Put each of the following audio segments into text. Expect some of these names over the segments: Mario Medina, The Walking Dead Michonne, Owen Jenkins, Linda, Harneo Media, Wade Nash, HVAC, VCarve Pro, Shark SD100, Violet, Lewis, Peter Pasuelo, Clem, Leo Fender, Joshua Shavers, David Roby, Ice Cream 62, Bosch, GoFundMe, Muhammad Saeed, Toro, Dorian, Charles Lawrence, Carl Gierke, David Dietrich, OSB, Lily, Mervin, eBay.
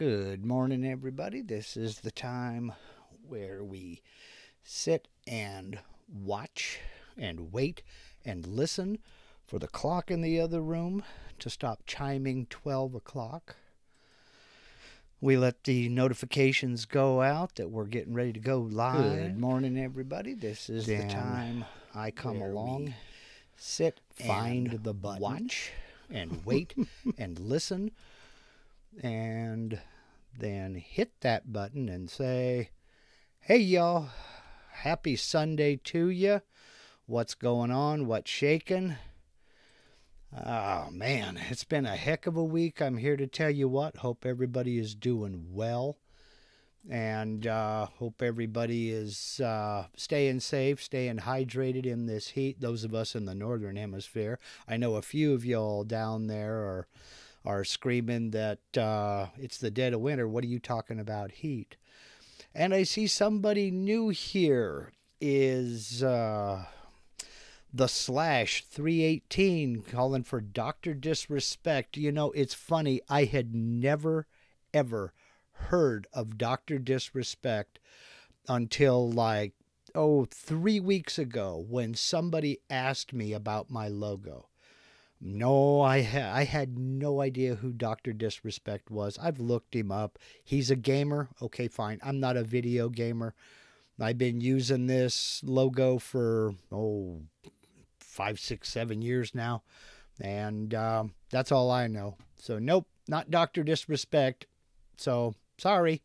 Good morning, everybody. This is the time where we sit and watch and wait and listen for the clock in the other room to stop chiming 12 o'clock. We let the notifications go out that we're getting ready to go live. Good morning, everybody. This is the time I come along, sit, find the button, watch and wait and listen, and then hit that button and say, hey y'all, happy Sunday to you. What's going on? What's shaking? Oh man, it's been a heck of a week. I'm here to tell you what. Hope everybody is doing well, and hope everybody is staying safe, staying hydrated in this heat. Those of us in the northern hemisphere, I know a few of y'all down there are screaming that it's the dead of winter. What are you talking about heat? And I see somebody new here is the Slash 318 calling for Dr. Disrespect. You know, it's funny. I had never, ever heard of Dr. Disrespect until like, 3 weeks ago when somebody asked me about my logo. No, I had no idea who Dr. Disrespect was. I've looked him up. He's a gamer. Okay, fine. I'm not a video gamer. I've been using this logo for, 5, 6, 7 years now. And that's all I know. So, nope, not Dr. Disrespect. So, sorry.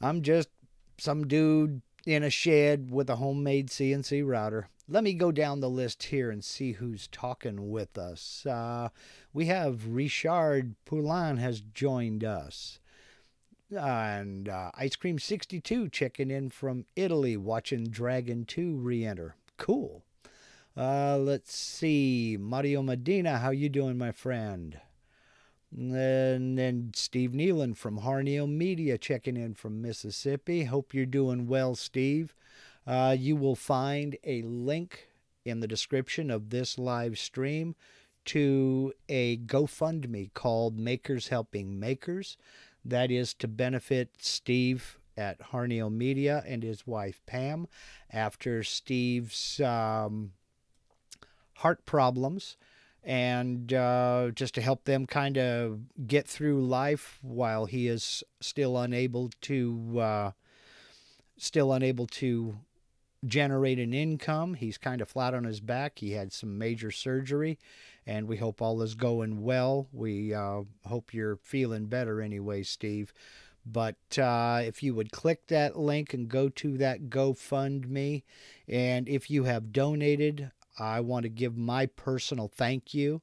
I'm just some dude in a shed with a homemade CNC router. Let me go down the list here and see who's talking with us. We have Richard Poulin has joined us. And Ice Cream 62 checking in from Italy, watching Dragon 2 re-enter. Cool. Let's see. Mario Medina, how you doing, my friend? And then Steve Nealon from Harneo Media checking in from Mississippi. Hope you're doing well, Steve. You will find a link in the description of this live stream to a GoFundMe called Makers Helping Makers. That is to benefit Steve at Harneo Media and his wife, Pam, after Steve's heart problems, and just to help them kind of get through life while he is still unable to generate an income. He's kind of flat on his back. He had some major surgery, and we hope all is going well. We hope you're feeling better anyway, Steve. But if you would click that link and go to that GoFundMe, and if you have donated, I want to give my personal thank you.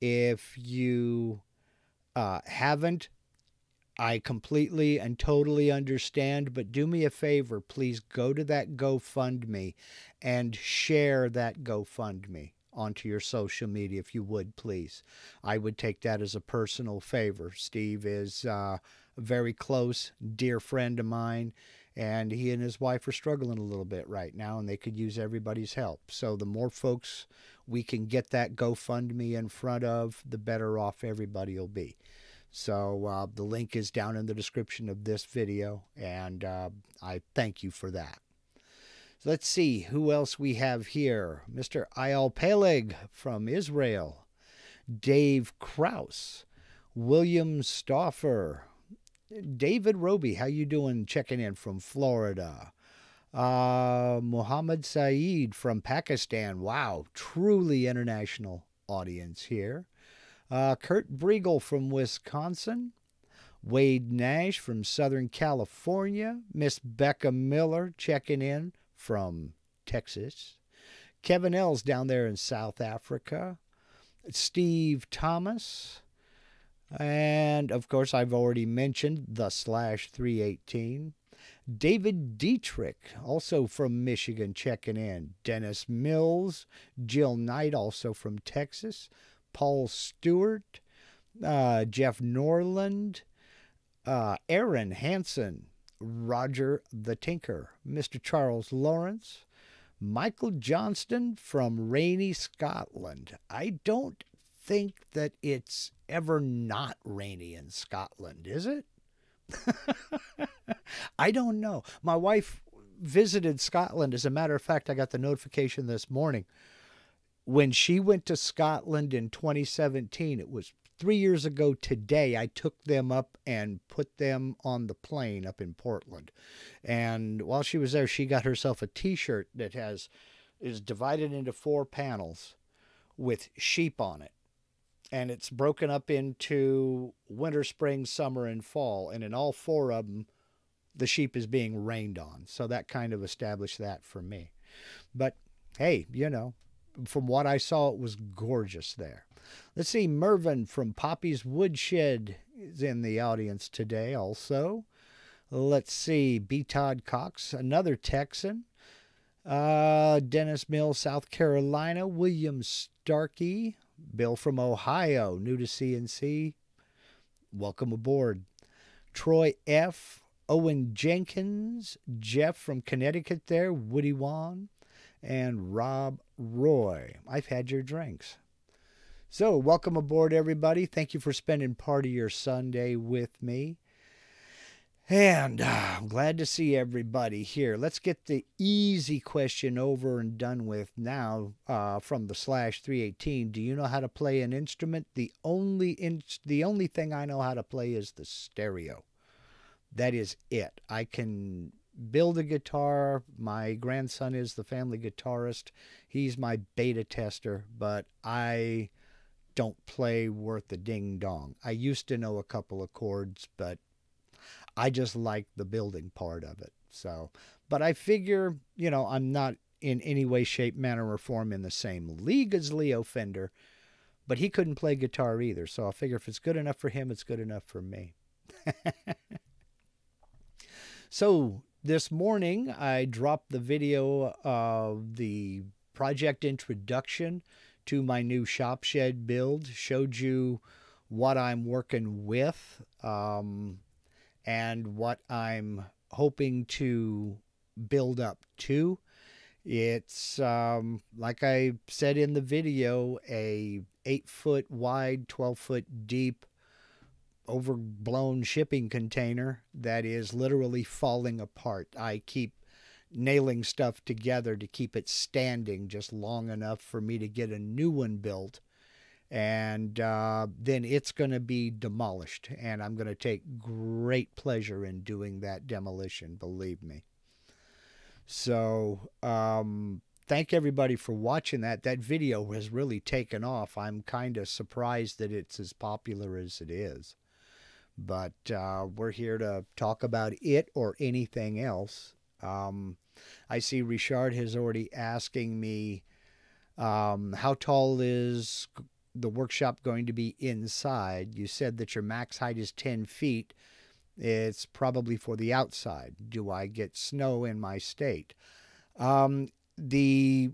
If you haven't, I completely and totally understand, but do me a favor, please go to that GoFundMe and share that GoFundMe onto your social media if you would, please. I would take that as a personal favor. Steve is a very close, dear friend of mine, and he and his wife are struggling a little bit right now, and they could use everybody's help. So the more folks we can get that GoFundMe in front of, the better off everybody will be. So the link is down in the description of this video, and I thank you for that. So let's see who else we have here. Mr. Ayal Peleg from Israel, Dave Kraus, William Stauffer, David Roby, how you doing? Checking in from Florida. Muhammad Saeed from Pakistan. Wow, truly international audience here. Kurt Briegel from Wisconsin, Wade Nash from Southern California, Miss Becca Miller checking in from Texas, Kevin Ells down there in South Africa, Steve Thomas, and of course I've already mentioned the Slash 318, David Dietrich, also from Michigan, checking in, Dennis Mills, Jill Knight, also from Texas, Paul Stewart, Jeff Norland, Aaron Hansen, Roger the Tinker, Mr. Charles Lawrence, Michael Johnston from rainy Scotland. I don't think that it's ever not rainy in Scotland, is it? I don't know. My wife visited Scotland. As a matter of fact, I got the notification this morning. When she went to Scotland in 2017, it was 3 years ago today, I took them up and put them on the plane up in Portland. And while she was there, she got herself a T-shirt that is divided into four panels with sheep on it. And it's broken up into winter, spring, summer, and fall. And in all four of them, the sheep is being rained on. So that kind of established that for me. But hey, you know, from what I saw, it was gorgeous there. Let's see, Mervin from Poppy's Woodshed is in the audience today also. Let's see, B. Todd Cox, another Texan. Dennis Mills, South Carolina. William Starkey. Bill from Ohio, new to CNC. Welcome aboard. Troy F. Owen Jenkins. Jeff from Connecticut there. Woody Wan. And Rob Roy. I've had your drinks. So, welcome aboard, everybody. Thank you for spending part of your Sunday with me. And I'm glad to see everybody here. Let's get the easy question over and done with now from the Slash 318. Do you know how to play an instrument? The only thing I know how to play is the stereo. That is it. I can build a guitar. My grandson is the family guitarist. He's my beta tester, but I don't play worth a ding-dong. I used to know a couple of chords, but I just like the building part of it. So, but I figure, you know, I'm not in any way, shape, manner, or form in the same league as Leo Fender, but he couldn't play guitar either. So I figure if it's good enough for him, it's good enough for me. So this morning I dropped the video of the project introduction to my new Shop Shed build, showed you what I'm working with and what I'm hoping to build up to. It's, like I said in the video, a 8-foot wide, 12-foot deep, overblown shipping container that is literally falling apart. I keep nailing stuff together to keep it standing just long enough for me to get a new one built, and then it's going to be demolished, and I'm going to take great pleasure in doing that demolition, believe me. So thank everybody for watching that. That video has really taken off. I'm kind of surprised that it's as popular as it is, but we're here to talk about it or anything else. I see Richard has already asking me how tall is the workshop going to be inside. You said that your max height is 10 feet. It's probably for the outside. Do I get snow in my state? The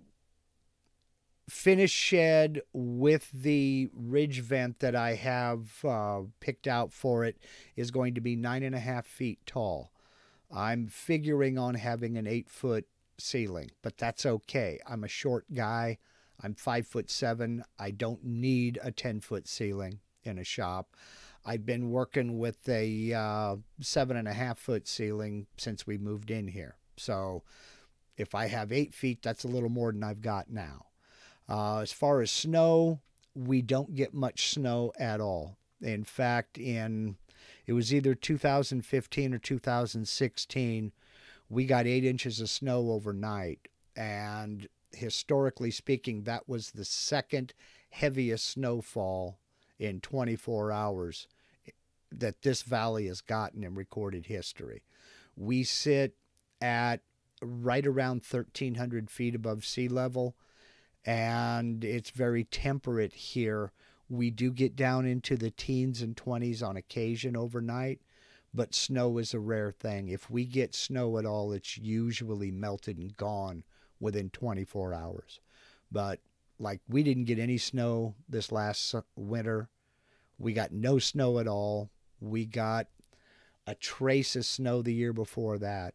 finish shed with the ridge vent that I have picked out for it is going to be 9.5 feet tall. I'm figuring on having an 8-foot ceiling, but that's okay. I'm a short guy. I'm 5'7". I don't need a 10-foot ceiling in a shop. I've been working with a 7.5-foot ceiling since we moved in here. So if I have 8 feet, that's a little more than I've got now. As far as snow, we don't get much snow at all. In fact, it was either 2015 or 2016, we got 8 inches of snow overnight. And historically speaking, that was the second heaviest snowfall in 24 hours that this valley has gotten in recorded history. We sit at right around 1,300 feet above sea level, and it's very temperate here. We do get down into the teens and 20s on occasion overnight, but snow is a rare thing. If we get snow at all, it's usually melted and gone within 24 hours. But like, we didn't get any snow this last winter. We got no snow at all. We got a trace of snow the year before that.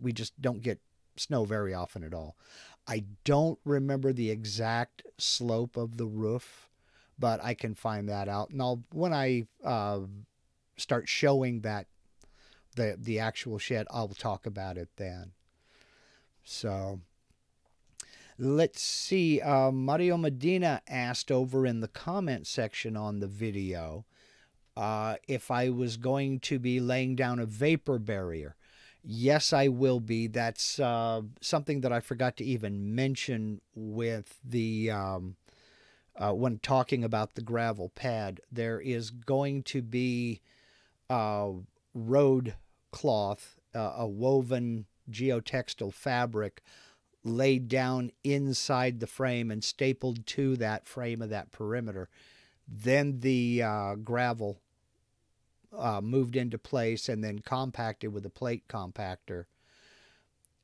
We just don't get snow very often at all. I don't remember the exact slope of the roof, but I can find that out. And I'll, when I start showing that, the actual shed, I'll talk about it then. So let's see. Mario Medina asked over in the comment section on the video if I was going to be laying down a vapor barrier. Yes, I will be. That's something that I forgot to even mention with the when talking about the gravel pad. There is going to be road cloth, a woven geotextile fabric laid down inside the frame and stapled to that frame of that perimeter. Then the gravel moved into place and then compacted with a plate compactor.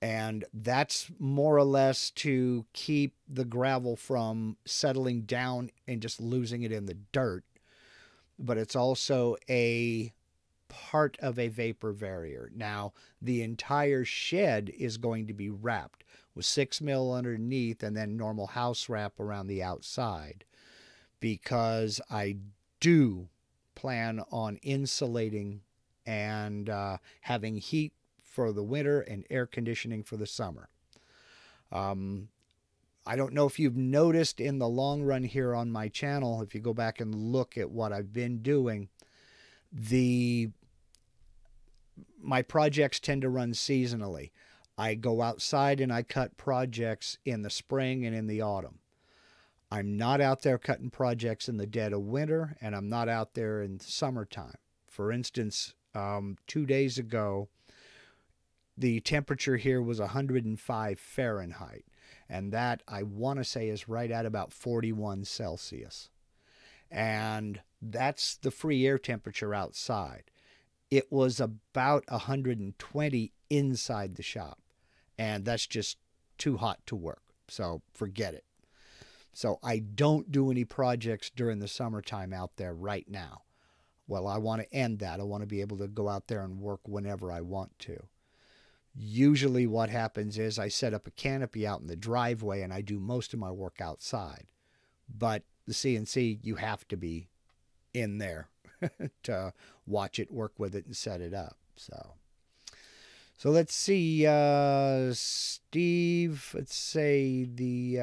And that's more or less to keep the gravel from settling down and just losing it in the dirt. But it's also a part of a vapor barrier. Now, the entire shed is going to be wrapped with 6 mil underneath and then normal house wrap around the outside, because I do plan on insulating and having heat for the winter and air conditioning for the summer. I don't know if you've noticed in the long run here on my channel, if you go back and look at what I've been doing, my projects tend to run seasonally. I go outside and I cut projects in the spring and in the autumn. I'm not out there cutting projects in the dead of winter, and I'm not out there in summertime. For instance, 2 days ago, the temperature here was 105 Fahrenheit, and that, I want to say, is right at about 41 Celsius. And that's the free air temperature outside. It was about 120 inside the shop, and that's just too hot to work, so forget it. So I don't do any projects during the summertime out there right now. Well, I want to end that. I want to be able to go out there and work whenever I want to. Usually what happens is I set up a canopy out in the driveway and I do most of my work outside. But the CNC, you have to be in there to watch it, work with it, and set it up. So let's see, Steve, let's say the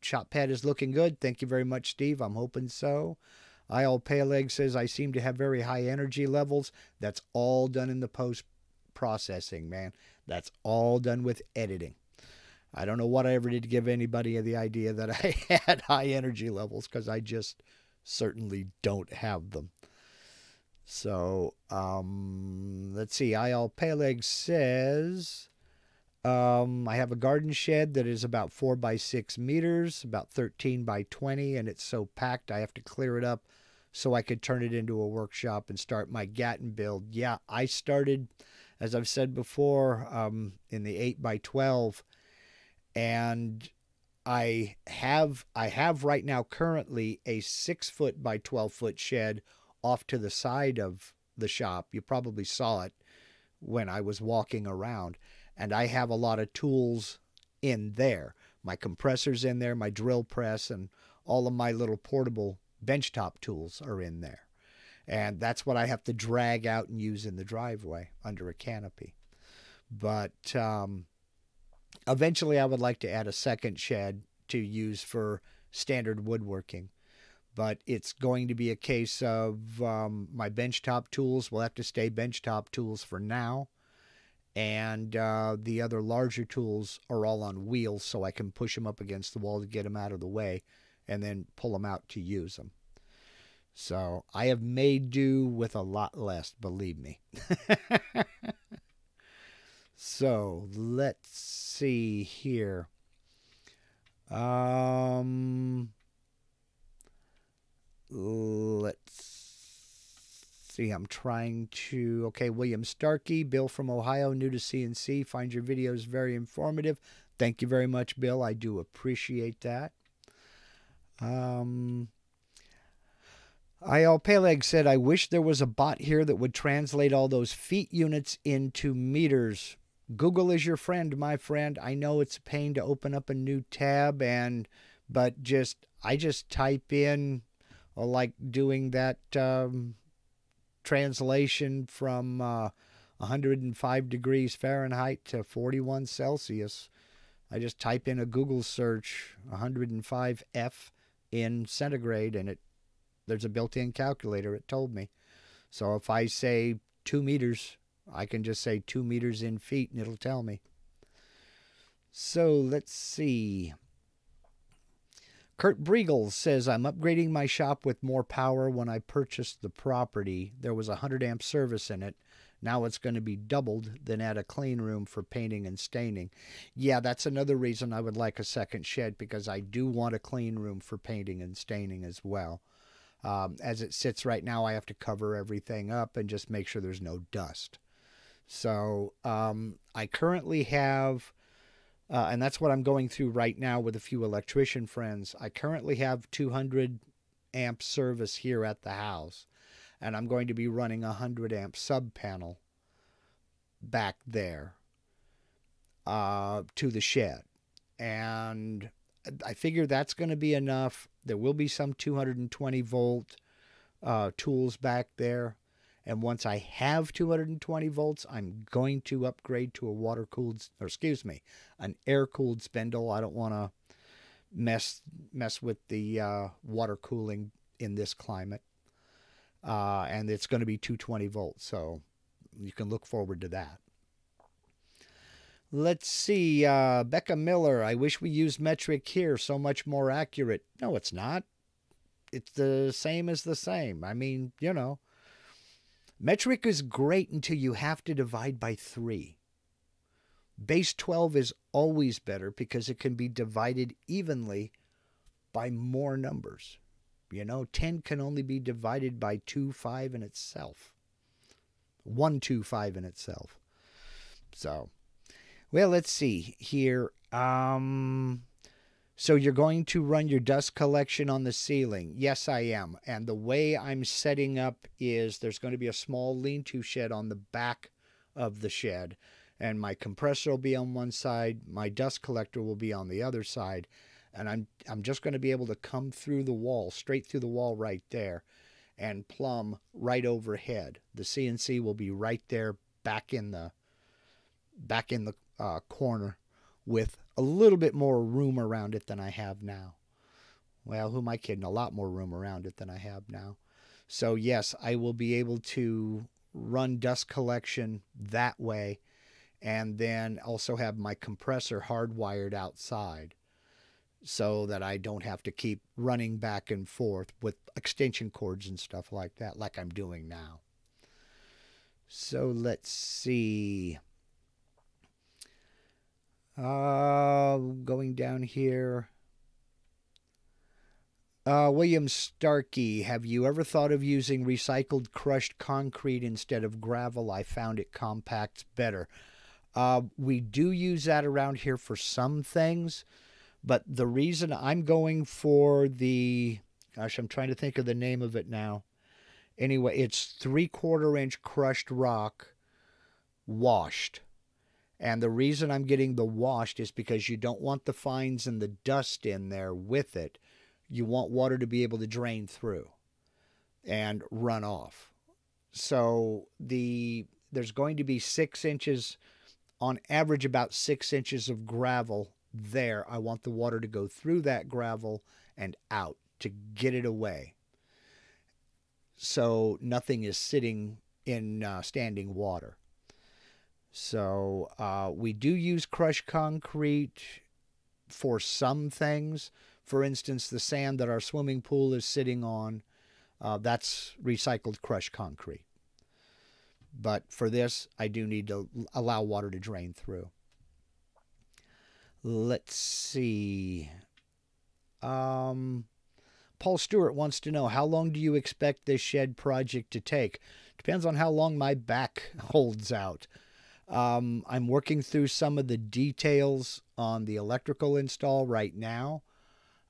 shop pad is looking good. Thank you very much, Steve. I'm hoping so. Ayal Peleg says, I seem to have very high energy levels. That's all done in the post-processing, man. That's all done with editing. I don't know what I ever did to give anybody the idea that I had high energy levels, because I just certainly don't have them. So, let's see, Ayal Peleg says, I have a garden shed that is about 4 by 6 meters, about 13 by 20, and it's so packed I have to clear it up so I could turn it into a workshop and start my Gatton build. Yeah, I started, as I've said before, in the 8 by 12, and I have right now currently a 6 foot by 12 foot shed off to the side of the shop. You probably saw it when I was walking around, and I have a lot of tools in there. My compressors in there, my drill press, and all of my little portable benchtop tools are in there. And that's what I have to drag out and use in the driveway under a canopy. But eventually I would like to add a second shed to use for standard woodworking. But it's going to be a case of my benchtop tools will have to stay benchtop tools for now. And the other larger tools are all on wheels, so I can push them up against the wall to get them out of the way and then pull them out to use them. So I have made do with a lot less, believe me. So let's see here. Let's see, I'm trying to... Okay, William Starkey, Bill from Ohio, new to CNC. Find your videos very informative. Thank you very much, Bill. I do appreciate that. Ayal Peleg said, I wish there was a bot here that would translate all those feet units into meters. Google is your friend, my friend. I know it's a pain to open up a new tab, but just I just type in, like doing that translation from 105 degrees Fahrenheit to 41 Celsius. I just type in a Google search 105 F in centigrade, and it there's a built-in calculator. It told me. So if I say 2 meters, I can just say 2 meters in feet, and it'll tell me. So let's see. Kurt Briegel says, I'm upgrading my shop with more power. When I purchased the property, there was a 100-amp service in it. Now it's going to be doubled, then add a clean room for painting and staining. Yeah, that's another reason I would like a second shed, because I do want a clean room for painting and staining as well. As it sits right now, I have to cover everything up and just make sure there's no dust. So I currently have... and that's what I'm going through right now with a few electrician friends. I currently have 200 amp service here at the house, and I'm going to be running a 100 amp sub panel back there to the shed. And I figure that's going to be enough. There will be some 220 volt tools back there. And once I have 220 volts, I'm going to upgrade to a water-cooled, or excuse me, an air-cooled spindle. I don't want to mess with the water cooling in this climate. And it's going to be 220 volts, so you can look forward to that. Let's see, Becca Miller, I wish we used metric here, so much more accurate. No, it's not. It's the same as the same. I mean, you know. Metric is great until you have to divide by 3. Base 12 is always better because it can be divided evenly by more numbers. You know, 10 can only be divided by 2, 5 in itself. 1, 2, 5 in itself. So, well, let's see here. So you're going to run your dust collection on the ceiling. Yes, I am. And the way I'm setting up is there's going to be a small lean-to shed on the back of the shed. And my compressor will be on one side. My dust collector will be on the other side. And I'm just going to be able to come through the wall, straight through the wall right there, and plumb right overhead. The CNC will be right there back in the corner with a little bit more room around it than I have now. Well, who am I kidding? A lot more room around it than I have now. So yes, I will be able to run dust collection that way, and then also have my compressor hardwired outside so that I don't have to keep running back and forth with extension cords and stuff like that, like I'm doing now. So let's see. Going down here. William Starkey, have you ever thought of using recycled crushed concrete instead of gravel? I found it compacts better. We do use that around here for some things, but the reason I'm going for the, gosh, I'm trying to think of the name of it now. Anyway, it's 3/4 inch crushed rock washed. And the reason I'm getting the washed is because you don't want the fines and the dust in there with it. You want water to be able to drain through and run off. So there's going to be 6 inches, on average about 6 inches of gravel there. I want the water to go through that gravel and out to get it away. So nothing is sitting in standing water. So we do use crushed concrete for some things. For instance, the sand that our swimming pool is sitting on, that's recycled crushed concrete. But for this, I do need to allow water to drain through. Let's see. Paul Stewart wants to know, how long do you expect this shed project to take? Depends on how long my back holds out. I'm working through some of the details on the electrical install right now.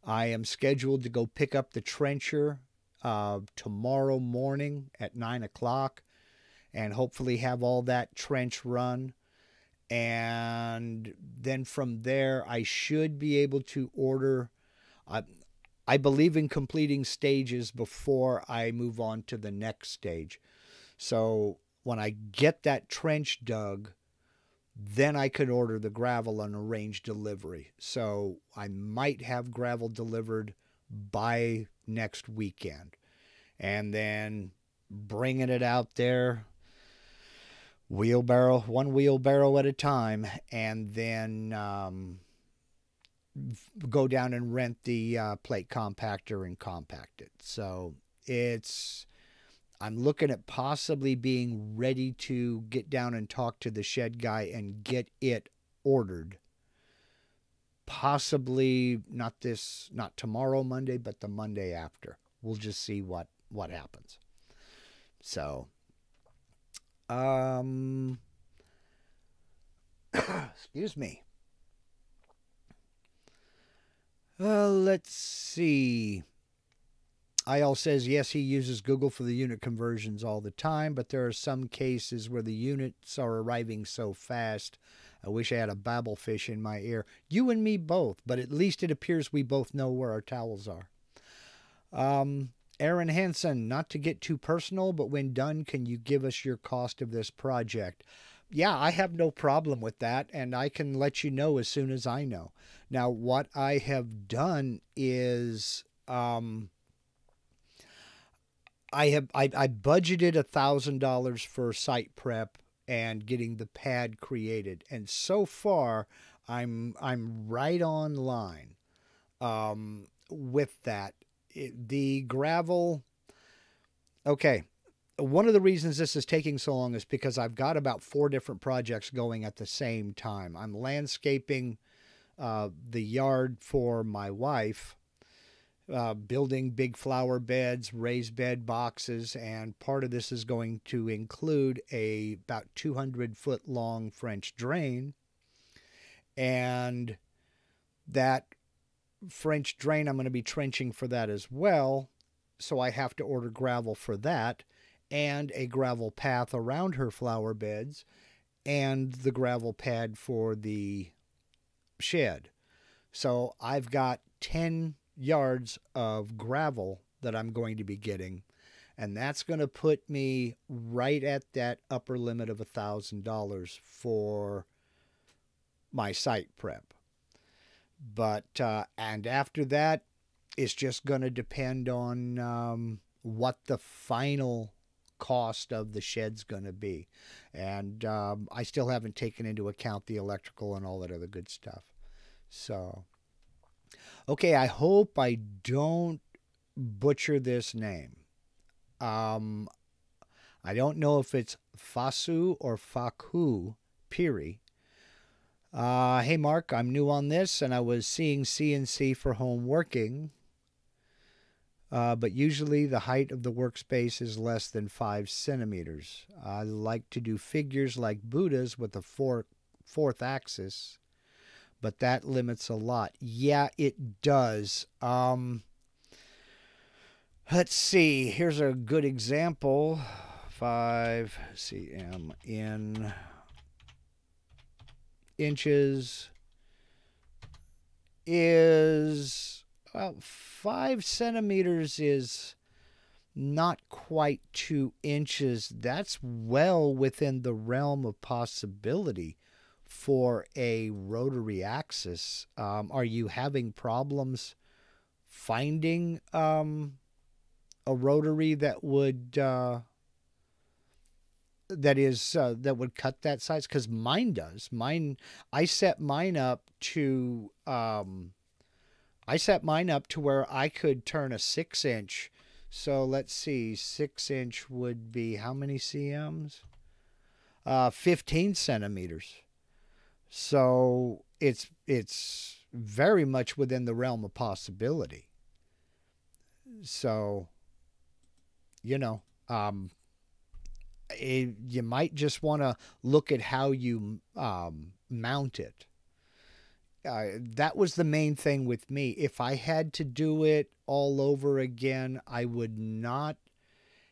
I am scheduled to go pick up the trencher tomorrow morning at 9 o'clock, and hopefully have all that trench run. And then from there, I should be able to order. I believe in completing stages before I move on to the next stage. So when I get that trench dug, then I could order the gravel and arrange delivery. So I might have gravel delivered by next weekend. And then bringing it out there, wheelbarrow, one wheelbarrow at a time, and then go down and rent the plate compactor and compact it. So it's... I'm looking at possibly being ready to get down and talk to the shed guy and get it ordered. Possibly not this, not tomorrow Monday, but the Monday after. We'll just see what happens. So, excuse me. Let's see. Ayal says, yes, he uses Google for the unit conversions all the time, but there are some cases where the units are arriving so fast. I wish I had a babblefish in my ear. You and me both, but at least it appears we both know where our towels are. Aaron Hansen, not to get too personal, but when done, can you give us your cost of this project? Yeah, I have no problem with that, and I can let you know as soon as I know. Now, what I have done is... I budgeted $1,000 for site prep and getting the pad created, and so far I'm right on line with that. The gravel, okay, one of the reasons this is taking so long is because I've got about 4 different projects going at the same time. I'm landscaping the yard for my wife, building big flower beds, raised bed boxes, and part of this is going to include a about 200-foot long French drain. And that French drain, I'm going to be trenching for that as well. So I have to order gravel for that and a gravel path around her flower beds and the gravel pad for the shed. So I've got 10 yards of gravel that I'm going to be getting, and that's going to put me right at that upper limit of $1,000 for my site prep. But and after that, it's just going to depend on what the final cost of the shed's going to be, and I still haven't taken into account the electrical and all that other good stuff. So okay, I hope I don't butcher this name. I don't know if it's Fasu or Faku Piri. Hey, Mark, I'm new on this, and I was seeing CNC for home working. But usually the height of the workspace is less than 5 centimeters. I like to do figures like Buddhas with a fourth axis. But that limits a lot. Yeah, it does. Let's see. Here's a good example. 5 cm in inches is... well, 5 centimeters is not quite 2 inches. That's well within the realm of possibility for a rotary axis. Are you having problems finding a rotary that would that would cut that size? Because mine does. Mine, I set mine up to where I could turn a 6-inch. So let's see, 6-inch would be how many cms? 15 centimeters. So it's very much within the realm of possibility. So, you know, you might just want to look at how you mount it. That was the main thing with me. If I had to do it all over again, I would not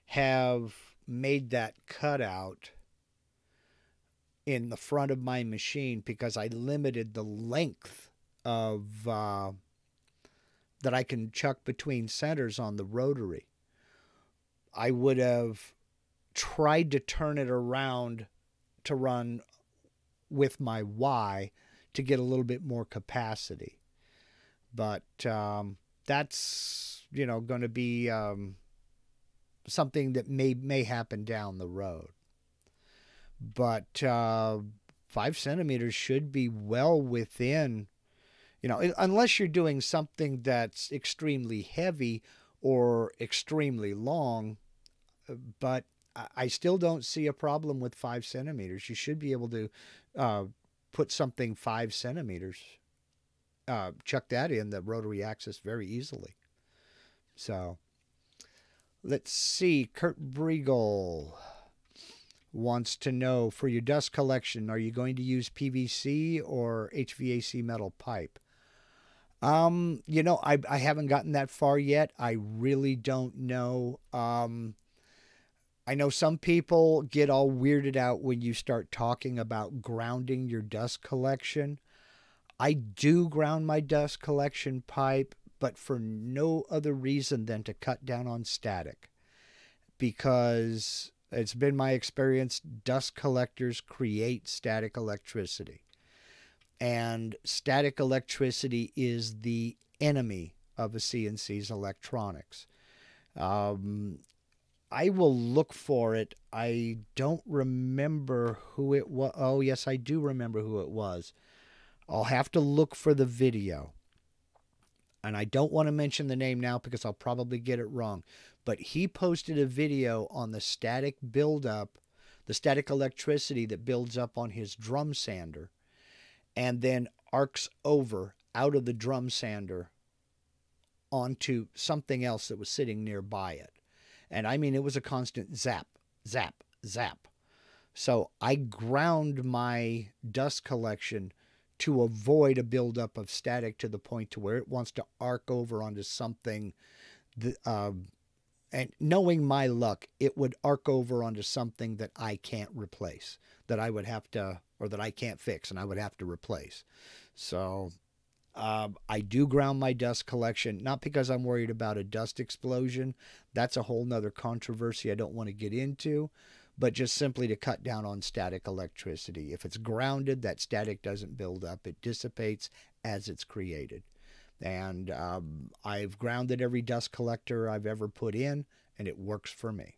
have made that cutout in the front of my machine, because I limited the length of that I can chuck between centers on the rotary. I would have tried to turn it around to run with my Y to get a little bit more capacity. But that's, you know, going to be something that may happen down the road. But 5 centimeters should be well within, you know, unless you're doing something that's extremely heavy or extremely long. But I still don't see a problem with 5 centimeters. You should be able to put something 5 centimeters, chuck that in the rotary axis very easily. So let's see. Kurt Briegel wants to know, for your dust collection, are you going to use PVC or HVAC metal pipe? You know, I haven't gotten that far yet. I really don't know. I know some people get all weirded out when you start talking about grounding your dust collection. I do ground my dust collection pipe, but for no other reason than to cut down on static. Because it's been my experience, dust collectors create static electricity. And static electricity is the enemy of a CNC's electronics. I will look for it. I don't remember who it was. Oh, yes, I do remember who it was. I'll have to look for the video. And I don't want to mention the name now because I'll probably get it wrong. But he posted a video on the static buildup, the static electricity that builds up on his drum sander and then arcs over out of the drum sander onto something else that was sitting nearby it. And I mean, it was a constant zap, zap, zap. So I ground my dust collection to avoid a buildup of static to the point to where it wants to arc over onto something. And knowing my luck, it would arc over onto something that I can't replace, that I would have to, or that I can't fix and I would have to replace. So I do ground my dust collection, not because I'm worried about a dust explosion. That's a whole nother controversy I don't want to get into, but just simply to cut down on static electricity. If it's grounded, that static doesn't build up. It dissipates as it's created. And I've grounded every dust collector I've ever put in, and it works for me.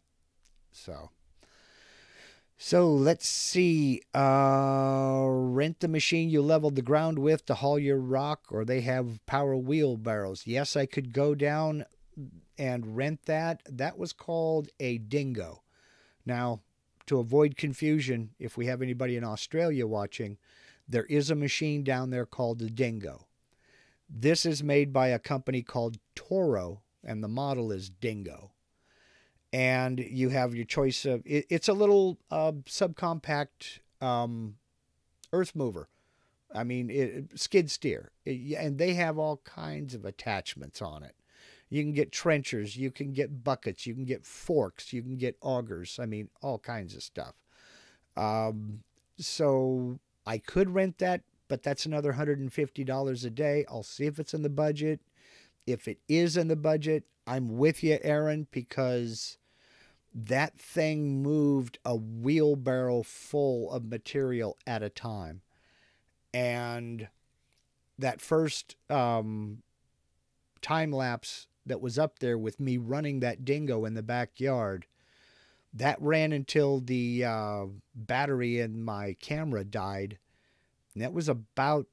So let's see, rent the machine you leveled the ground with to haul your rock, or they have power wheelbarrows. Yes, I could go down and rent that. That was called a Dingo. Now, to avoid confusion, if we have anybody in Australia watching, there is a machine down there called the Dingo. This is made by a company called Toro, and the model is Dingo. And you have your choice of, it's a little subcompact earth mover. I mean, skid steer. And they have all kinds of attachments on it. You can get trenchers. You can get buckets. You can get forks. You can get augers. I mean, all kinds of stuff. So I could rent that, but that's another $150 a day. I'll see if it's in the budget. If it is in the budget, I'm with you, Aaron, because that thing moved a wheelbarrow full of material at a time. And that first time lapse that was up there with me running that Dingo in the backyard, that ran until the battery in my camera died. And that was about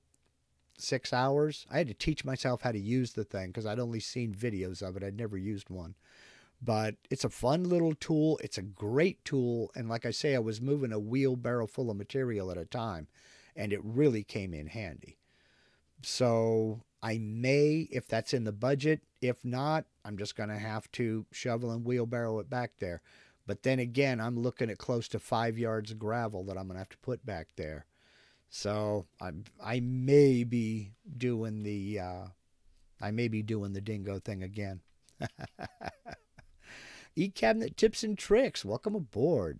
6 hours. I had to teach myself how to use the thing because I'd only seen videos of it. I'd never used one. But it's a fun little tool. It's a great tool. And like I say, I was moving a wheelbarrow full of material at a time. And it really came in handy. So I may, if that's in the budget. If not, I'm just going to have to shovel and wheelbarrow it back there. But then again, I'm looking at close to 5 yards of gravel that I'm going to have to put back there. So I may be doing the Dingo thing again. E-Cabinet Tips and Tricks, welcome aboard.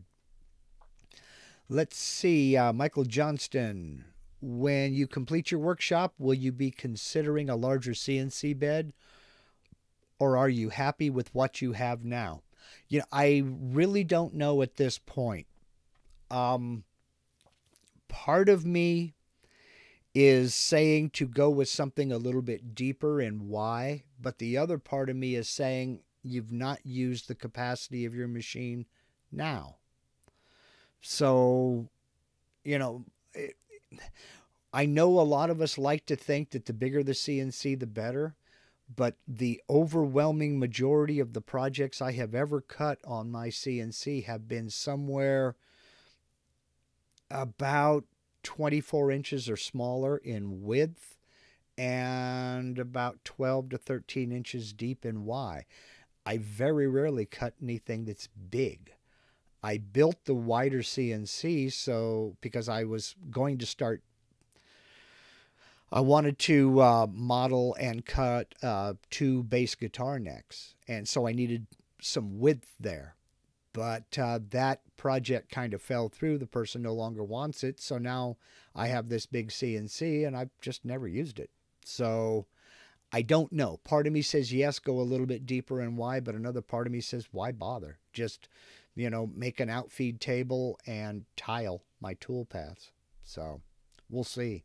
Let's see, Michael Johnston, when you complete your workshop, will you be considering a larger CNC bed or are you happy with what you have now? You know, I really don't know at this point. Part of me is saying to go with something a little bit deeper and why, but the other part of me is saying you've not used the capacity of your machine now. So, you know, I know a lot of us like to think that the bigger the CNC, the better, but the overwhelming majority of the projects I have ever cut on my CNC have been somewhere about 24 inches or smaller in width and about 12 to 13 inches deep in Y. I very rarely cut anything that's big. I built the wider CNC so because I was going to start, I wanted to model and cut two bass guitar necks, and so I needed some width there. But that project kind of fell through. The person no longer wants it, so now I have this big CNC, and I've just never used it. So I don't know. Part of me says, yes, go a little bit deeper and why, but another part of me says, why bother? Just, you know, make an outfeed table and tile my tool paths. So we'll see.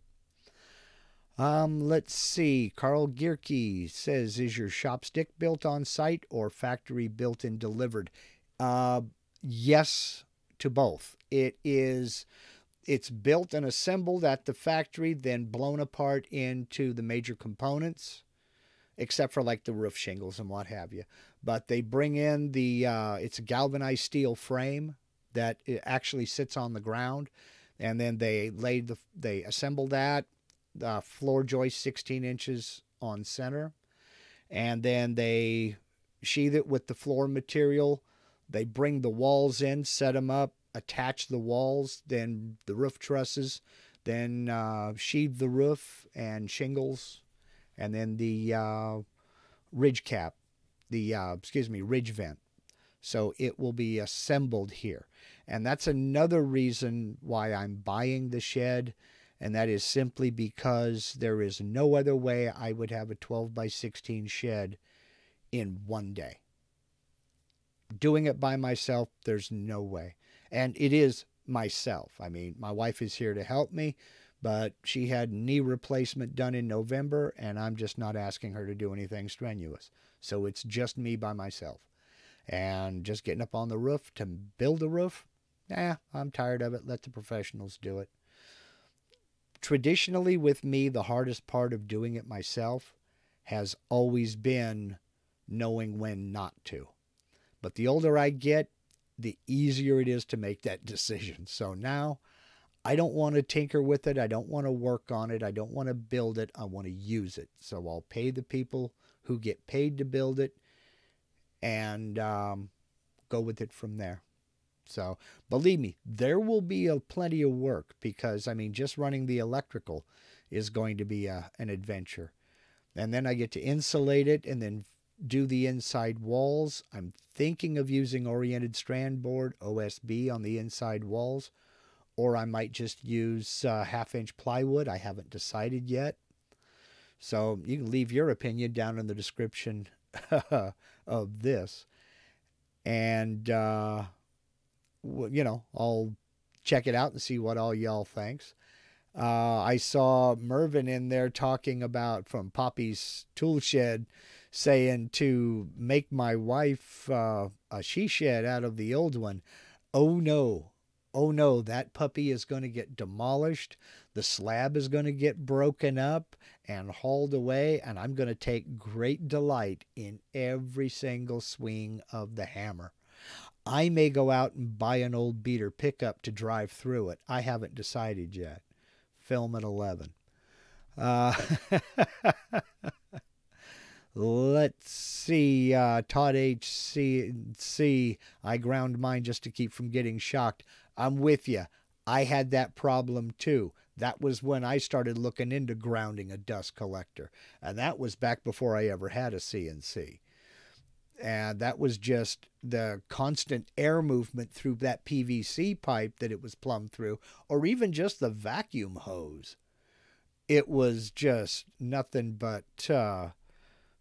Let's see. Carl Gierke says, is your shopstick built on site or factory built and delivered? Yes to both. It's built and assembled at the factory, then blown apart into the major components, except for like the roof shingles and what have you. But they bring in the, it's a galvanized steel frame that it actually sits on the ground. And then they laid the, they assemble that, floor joist 16 inches on center. And then they sheathe it with the floor material. They bring the walls in, set them up, attach the walls, then the roof trusses, then sheathe the roof and shingles, and then the ridge cap, the, excuse me, ridge vent. So it will be assembled here. And that's another reason why I'm buying the shed, and that is simply because there is no other way I would have a 12 by 16 shed in one day. Doing it by myself, there's no way. And it is myself. I mean, my wife is here to help me, but she had knee replacement done in November, and I'm just not asking her to do anything strenuous. So it's just me by myself. And just getting up on the roof to build a roof, nah, I'm tired of it. Let the professionals do it. Traditionally with me, the hardest part of doing it myself has always been knowing when not to. But the older I get, the easier it is to make that decision. So now I don't want to tinker with it. I don't want to work on it. I don't want to build it. I want to use it. So I'll pay the people who get paid to build it and go with it from there. So believe me, there will be plenty of work because, I mean, just running the electrical is going to be an adventure. And then I get to insulate it and then do the inside walls. I'm thinking of using oriented strand board, OSB, on the inside walls, or I might just use half-inch plywood. I haven't decided yet. So you can leave your opinion down in the description of this. And, you know, I'll check it out and see what all y'all thinks. I saw Mervin in there talking about from Poppy's Tool Shed, saying to make my wife a she-shed out of the old one. Oh no, that puppy is going to get demolished. The slab is going to get broken up and hauled away, and I'm going to take great delight in every single swing of the hammer. I may go out and buy an old beater pickup to drive through it. I haven't decided yet. Film at 11. Let's see, Todd HCC, I ground mine just to keep from getting shocked. I'm with you. I had that problem too. That was when I started looking into grounding a dust collector. And that was back before I ever had a CNC. And that was just the constant air movement through that PVC pipe that it was plumbed through, or even just the vacuum hose. It was just nothing but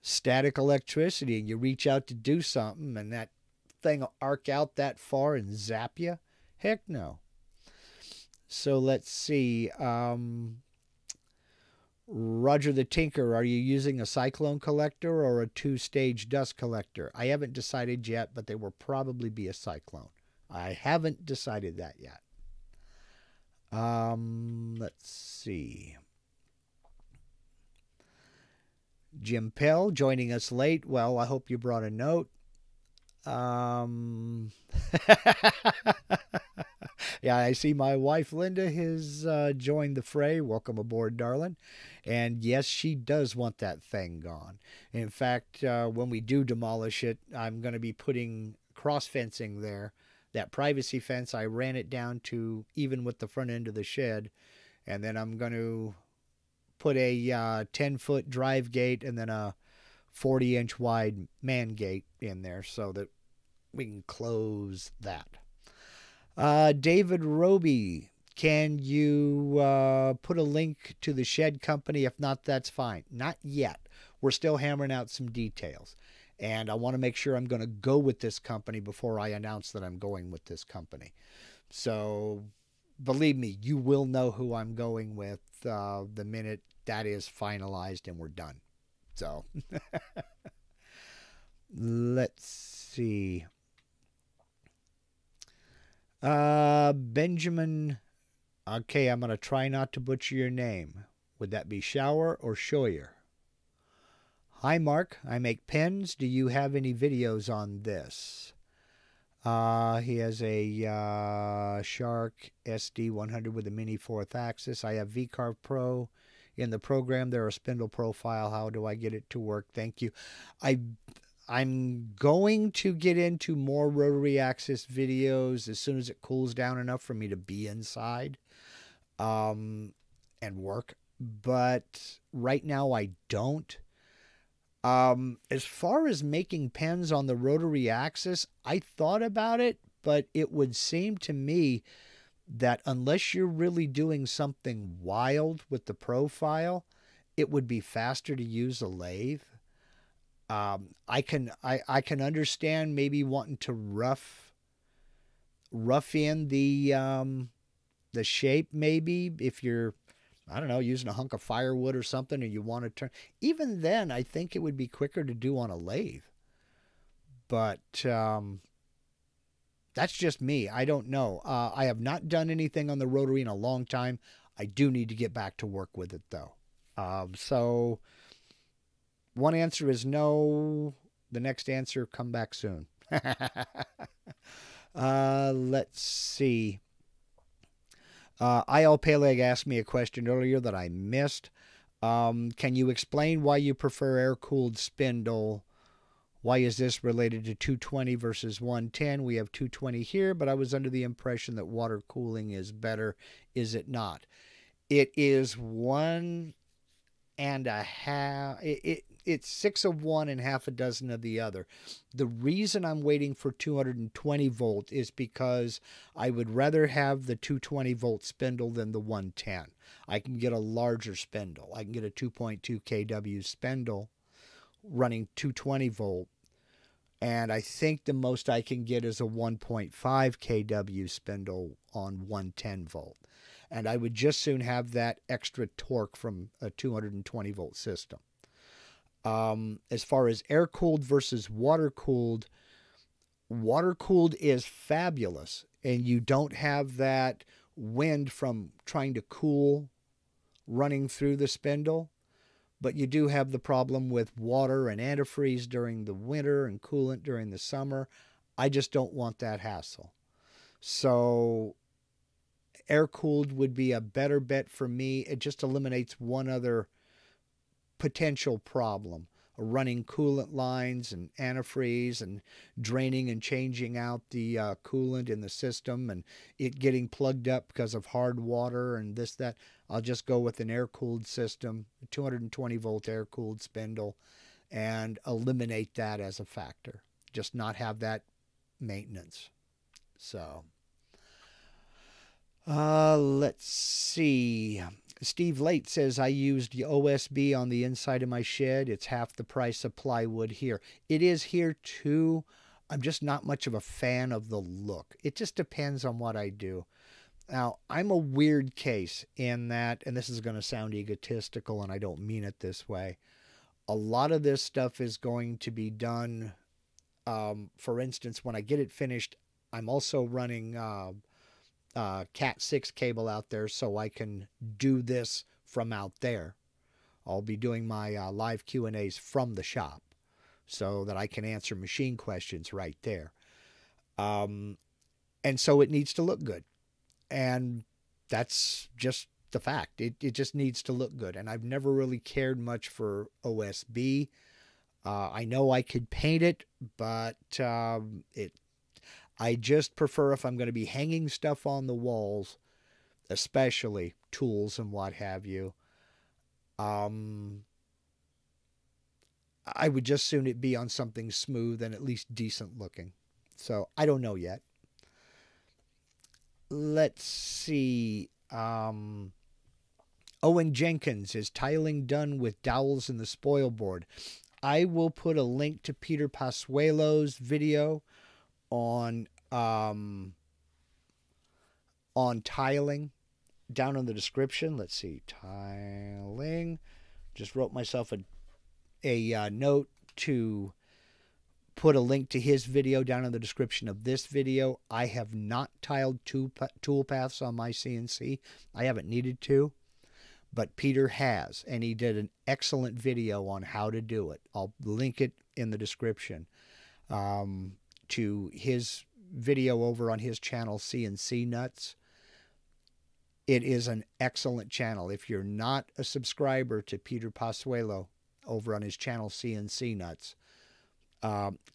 static electricity, and you reach out to do something and that thing will arc out that far and zap you? Heck no. So let's see. Roger the Tinker, are you using a cyclone collector or a two-stage dust collector? I haven't decided yet, but there will probably be a cyclone. I haven't decided that yet. Let's see. Jim Pell joining us late. Well, I hope you brought a note. Yeah, I see my wife Linda has joined the fray. Welcome aboard, darling. And yes, she does want that thing gone. In fact, when we do demolish it, I'm going to be putting cross fencing there. That privacy fence, I ran it down to even with the front end of the shed. And then I'm going to put a 10-foot drive gate and then a 40-inch wide man gate in there so that we can close that. David Roby, can you put a link to the shed company? If not, that's fine. Not yet. We're still hammering out some details. And I want to make sure I'm going to go with this company before I announce that I'm going with this company. So believe me, you will know who I'm going with the minute that is finalized and we're done. So let's see. Benjamin, okay, I'm going to try not to butcher your name. Would that be Shower or Shoyer? Hi, Mark. I make pens. Do you have any videos on this? He has a Shark SD100 with a Mini 4th axis. I have VCarve Pro in the program. They're a spindle profile. How do I get it to work? Thank you. I'm going to get into more rotary axis videos as soon as it cools down enough for me to be inside and work. But right now I don't. As far as making pens on the rotary axis, I thought about it, but it would seem to me that unless you're really doing something wild with the profile, it would be faster to use a lathe. I can understand maybe wanting to rough in the shape, maybe if you're, I don't know, using a hunk of firewood or something and you want to turn. Even then, I think it would be quicker to do on a lathe. But that's just me. I don't know. I have not done anything on the rotary in a long time. I do need to get back to work with it, though. So one answer is no. The next answer, come back soon. Let's see. Ayal Peleg asked me a question earlier that I missed. Can you explain why you prefer air-cooled spindle? Why is this related to 220 versus 110? We have 220 here, but I was under the impression that water cooling is better. Is it not? It is 1.5. It's 6 of one and half a dozen of the other. The reason I'm waiting for 220 volt is because I would rather have the 220 volt spindle than the 110. I can get a larger spindle. I can get a 2.2 kW spindle running 220 volt. And I think the most I can get is a 1.5 kW spindle on 110 volt. And I would just soon have that extra torque from a 220 volt system. As far as air-cooled versus water-cooled, water-cooled is fabulous, and you don't have that wind from trying to cool running through the spindle, but you do have the problem with water and antifreeze during the winter and coolant during the summer. I just don't want that hassle. So air-cooled would be a better bet for me. It just eliminates one other potential problem, running coolant lines and antifreeze and draining and changing out the coolant in the system and it getting plugged up because of hard water and this, that. I'll just go with an air-cooled system, 220 volt air-cooled spindle, and eliminate that as a factor. Just not have that maintenance. So let's see. Steve Late says, I used OSB on the inside of my shed. It's half the price of plywood here. It is here too. I'm just not much of a fan of the look. It just depends on what I do. Now, I'm a weird case in that, and this is going to sound egotistical, and I don't mean it this way. A lot of this stuff is going to be done. For instance, when I get it finished, I'm also running Cat 6 cable out there so I can do this from out there. I'll be doing my live Q&As from the shop so that I can answer machine questions right there. And so it needs to look good. And that's just the fact. It just needs to look good. And I've never really cared much for OSB. I know I could paint it, but I just prefer, if I'm going to be hanging stuff on the walls, especially tools and what have you, I would just soon it be on something smooth and at least decent looking. So I don't know yet. Let's see. Owen Jenkins, is tiling done with dowels in the spoil board? I will put a link to Peter Pasuelo's video on tiling down in the description. Let's see. Tiling. Just wrote myself a note to put a link to his video down in the description of this video. I have not tiled tool paths on my CNC. I haven't needed to, but Peter has, and he did an excellent video on how to do it. I'll link it in the description to his video over on his channel, CNC Nuts. It is an excellent channel. If you're not a subscriber to Peter Pasuelo over on his channel, CNC Nuts,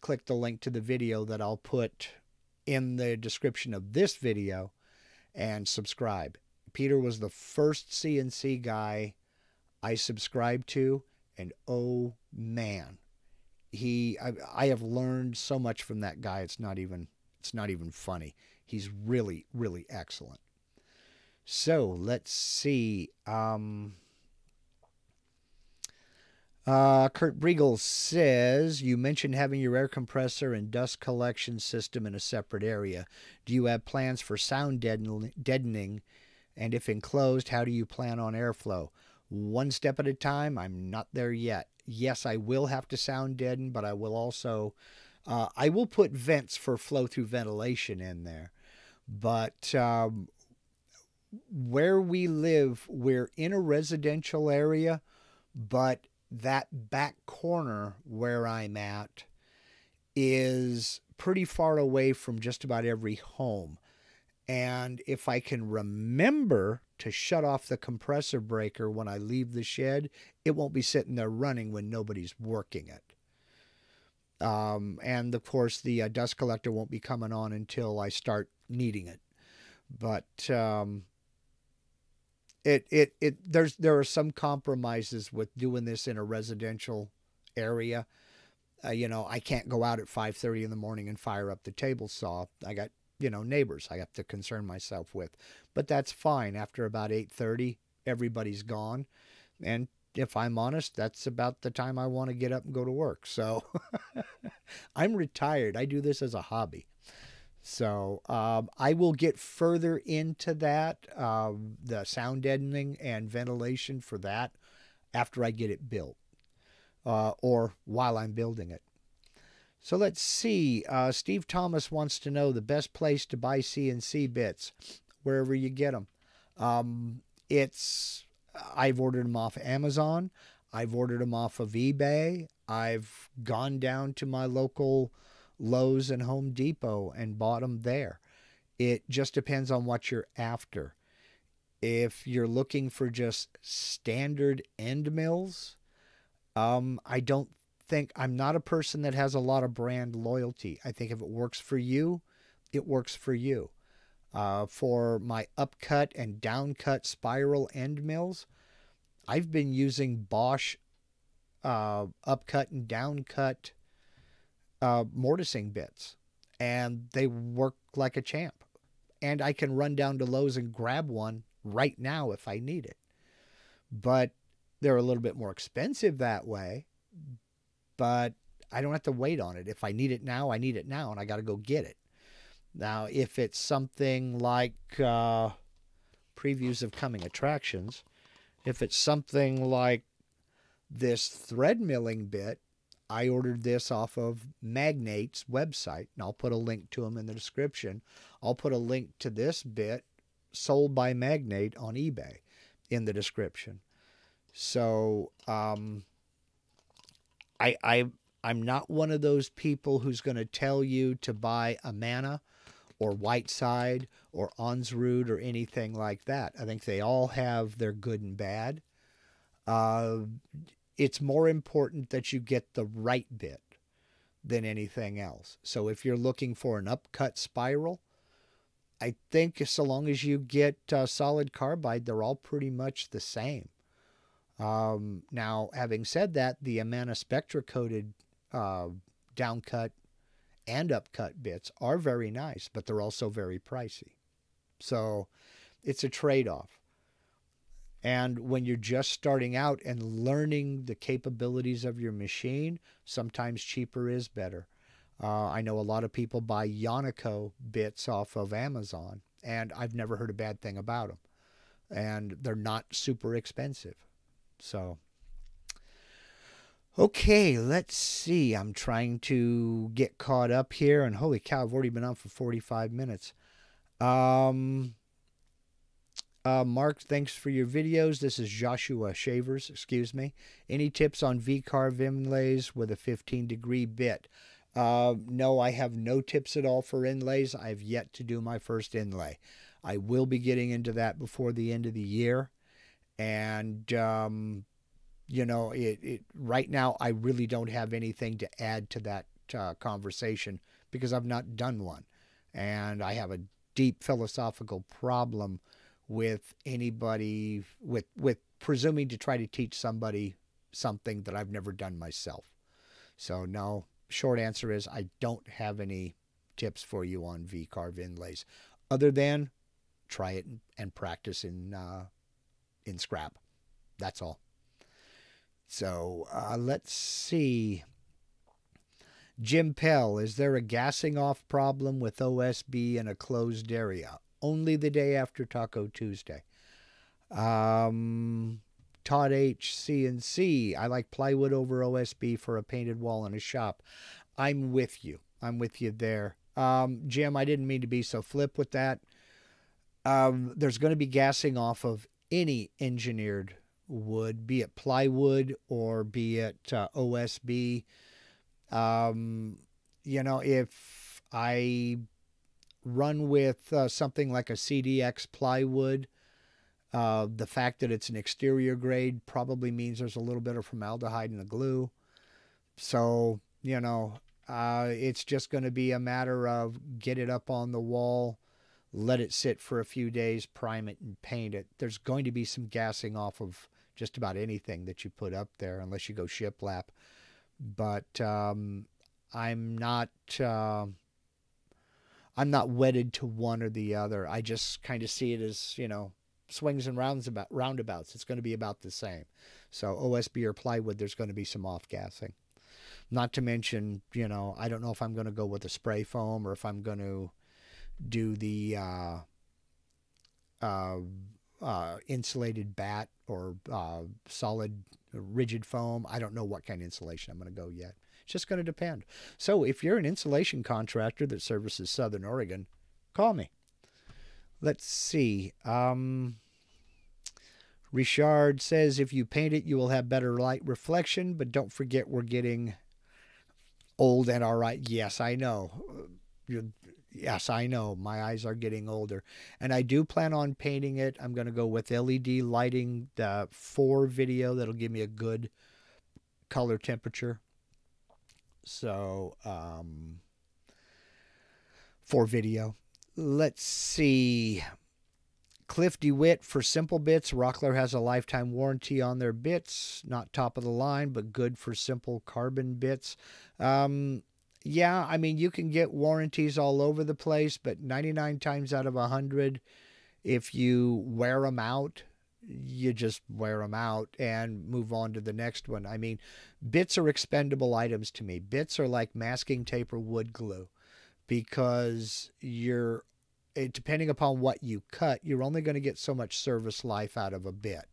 click the link to the video that I'll put in the description of this video and subscribe. Peter was the first CNC guy I subscribed to, and oh man, I have learned so much from that guy. It's not even funny. He's really, really excellent. So let's see. Kurt Briegel says, you mentioned having your air compressor and dust collection system in a separate area. Do you have plans for sound deadening? And if enclosed, how do you plan on airflow? One step at a time. I'm not there yet. Yes, I will have to sound deaden, but I will also, I will put vents for flow through ventilation in there. But where we live, we're in a residential area, but that back corner where I'm at is pretty far away from just about every home. And if I can remember to shut off the compressor breaker when I leave the shed, it won't be sitting there running when nobody's working it. And of course the dust collector won't be coming on until I start needing it. But, there are some compromises with doing this in a residential area. You know, I can't go out at 5:30 in the morning and fire up the table saw. I got, you know, neighbors I have to concern myself with, but that's fine. After about 8:30, everybody's gone. And if I'm honest, that's about the time I want to get up and go to work. So I'm retired. I do this as a hobby. So I will get further into that, the sound deadening and ventilation for that, after I get it built or while I'm building it. So let's see. Steve Thomas wants to know the best place to buy CNC bits, wherever you get them. I've ordered them off Amazon. I've ordered them off of eBay. I've gone down to my local Lowe's and Home Depot and bought them there. It just depends on what you're after. If you're looking for just standard end mills, I'm not a person that has a lot of brand loyalty. I think if it works for you, it works for you. For my upcut and downcut spiral end mills, I've been using Bosch upcut and downcut mortising bits, and they work like a champ, and I can run down to Lowe's and grab one right now if I need it. but they're a little bit more expensive that way. But I don't have to wait on it. If I need it now, I need it now, and I got to go get it. Now, if it's something like previews of coming attractions, if it's something like this thread milling bit, I ordered this off of Magnate's website, and I'll put a link to them in the description. I'll put a link to this bit sold by Magnate on eBay in the description. So I'm not one of those people who's going to tell you to buy Amana or Whiteside or Onsrood or anything like that. I think they all have their good and bad. It's more important that you get the right bit than anything else. So if you're looking for an upcut spiral, I think so long as you get solid carbide, they're all pretty much the same. Now, having said that, the Amana Spectra-coated downcut and upcut bits are very nice, but they're also very pricey. So it's a trade-off. And when you're just starting out and learning the capabilities of your machine, sometimes cheaper is better. I know a lot of people buy Yonako bits off of Amazon, and I've never heard a bad thing about them. And they're not super expensive. So, okay, let's see. I'm trying to get caught up here, and holy cow, I've already been on for 45 minutes. Mark, thanks for your videos. This is Joshua Shavers, excuse me. Any tips on V-carve inlays with a 15-degree bit? No, I have no tips at all for inlays. I've yet to do my first inlay. I will be getting into that before the end of the year. And, you know, right now I really don't have anything to add to that conversation because I've not done one. And I have a deep philosophical problem with anybody, with presuming to try to teach somebody something that I've never done myself. So no, short answer is I don't have any tips for you on V-carve inlays other than try it and practice in scrap. That's all. So let's see. Jim Pell, is there a gassing off problem with OSB in a closed area? Only the day after Taco Tuesday. Todd H. CNC. I like plywood over OSB for a painted wall in a shop. I'm with you. I'm with you there. Jim, I didn't mean to be so flip with that. There's going to be gassing off of any engineered wood, be it plywood or be it OSB. You know, if I run with something like a CDX plywood, the fact that it's an exterior grade probably means there's a little bit of formaldehyde in the glue. So, you know, it's just going to be a matter of get it up on the wall, let it sit for a few days, prime it and paint it. There's going to be some gassing off of just about anything that you put up there unless you go shiplap. But I'm not wedded to one or the other. I just kind of see it as, you know, swings and roundabouts. It's going to be about the same. So OSB or plywood, there's going to be some off-gassing. Not to mention, you know, I don't know if I'm going to go with a spray foam or if I'm going to do the insulated bat or solid rigid foam. I don't know what kind of insulation I'm going to go yet. It's just going to depend. So if you're an insulation contractor that services Southern Oregon, call me. Let's see. Richard says, if you paint it, you will have better light reflection, but don't forget we're getting old and all right. Yes, I know. Yes, I know. My eyes are getting older. And I do plan on painting it. I'm going to go with LED lighting, the 4 video. That'll give me a good color temperature. So, for video, let's see. Cliff DeWitt, for simple bits, Rockler has a lifetime warranty on their bits. Not top of the line, but good for simple carbon bits. Yeah, I mean, you can get warranties all over the place, but 99 times out of 100, if you wear them out, you just wear them out and move on to the next one. I mean, bits are expendable items to me. Bits are like masking tape or wood glue, because you're, depending upon what you cut, you're only going to get so much service life out of a bit.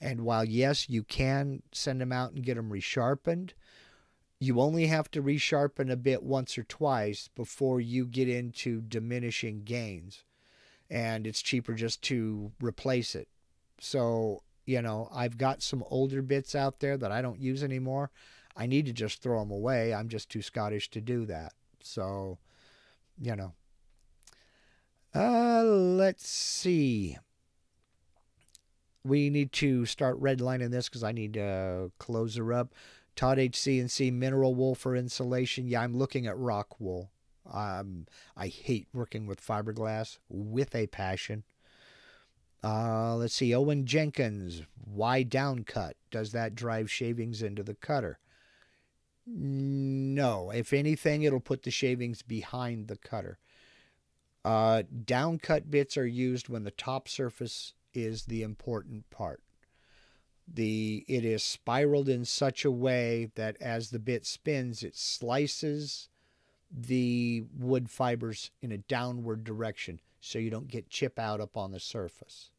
And while, yes, you can send them out and get them resharpened, you only have to resharpen a bit once or twice before you get into diminishing gains. And it's cheaper just to replace it. So, you know, I've got some older bits out there that I don't use anymore. I need to just throw them away. I'm just too Scottish to do that. So, you know. Let's see. We need to start redlining this because I need to close her up. Todd H. CNC, mineral wool for insulation. Yeah, I'm looking at rock wool. I hate working with fiberglass with a passion. Let's see, Owen Jenkins, why down cut? Does that drive shavings into the cutter? No, if anything, it'll put the shavings behind the cutter. Down cut bits are used when the top surface is the important part. It is spiraled in such a way that as the bit spins, it slices the wood fibers in a downward direction, so you don't get chip out up on the surface.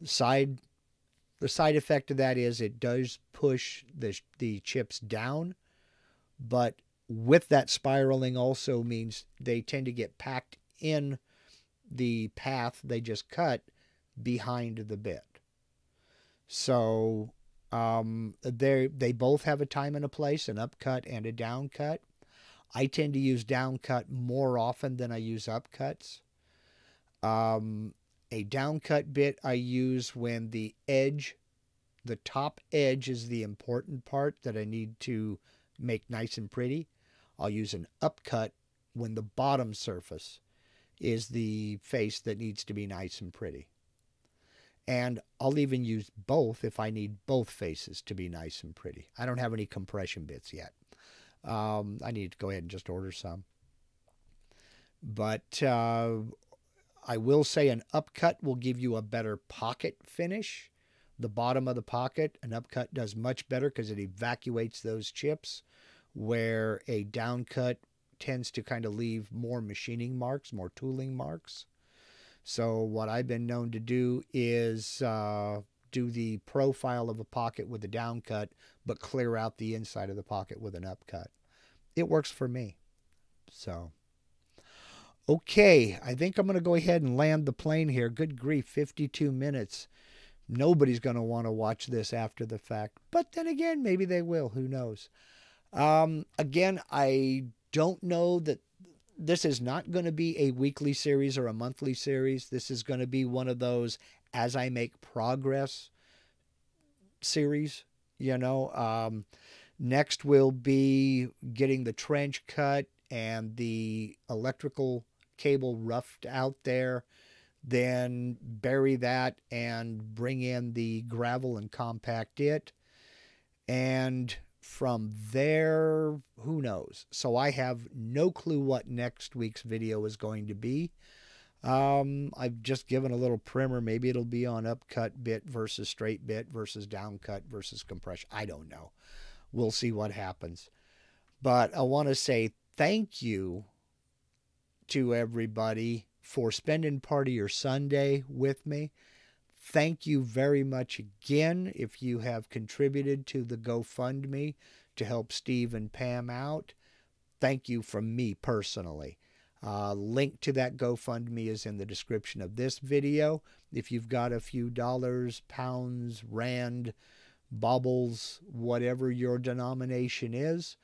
The side effect of that is it does push the chips down, but with that spiraling also means they tend to get packed in the path they just cut behind the bit. So they both have a time and a place, an upcut and a downcut. I tend to use downcut more often than I use upcuts. A downcut bit I use when the edge, the top edge, is the important part that I need to make nice and pretty. I'll use an upcut when the bottom surface is the face that needs to be nice and pretty. And I'll even use both if I need both faces to be nice and pretty. I don't have any compression bits yet. I need to go ahead and just order some. But I will say an upcut will give you a better pocket finish. The bottom of the pocket, an upcut does much better because it evacuates those chips, where a downcut tends to kind of leave more machining marks, more tooling marks. So what I've been known to do is do the profile of a pocket with a downcut, but clear out the inside of the pocket with an upcut. It works for me. So, okay, I think I'm going to go ahead and land the plane here. Good grief, 52 minutes. Nobody's going to want to watch this after the fact. But then again, maybe they will. Who knows? Again, I don't know that this is not going to be a weekly series or a monthly series. This is going to be one of those as I make progress series, you know. Next will be getting the trench cut and the electrical cable roughed out there, then bury that and bring in the gravel and compact it. And from there, who knows? So I have no clue what next week's video is going to be. I've just given a little primer. Maybe it'll be on upcut bit versus straight bit versus downcut versus compression. I don't know. We'll see what happens. But I want to say thank you to everybody for spending part of your Sunday with me. Thank you very much again if you have contributed to the GoFundMe to help Steve and Pam out. Thank you from me personally. Link to that GoFundMe is in the description of this video. If you've got a few dollars, pounds, rand, baubles, whatever your denomination is,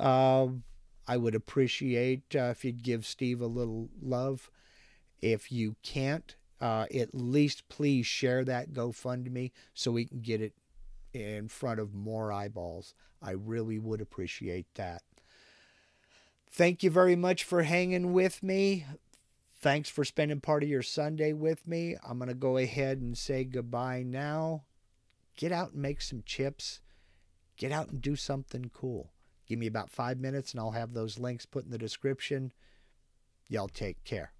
I would appreciate if you'd give Steve a little love. If you can't, at least please share that GoFundMe so we can get it in front of more eyeballs. I really would appreciate that. Thank you very much for hanging with me. Thanks for spending part of your Sunday with me. I'm going to go ahead and say goodbye now. Get out and make some chips. Get out and do something cool. Give me about 5 minutes and I'll have those links put in the description. Y'all take care.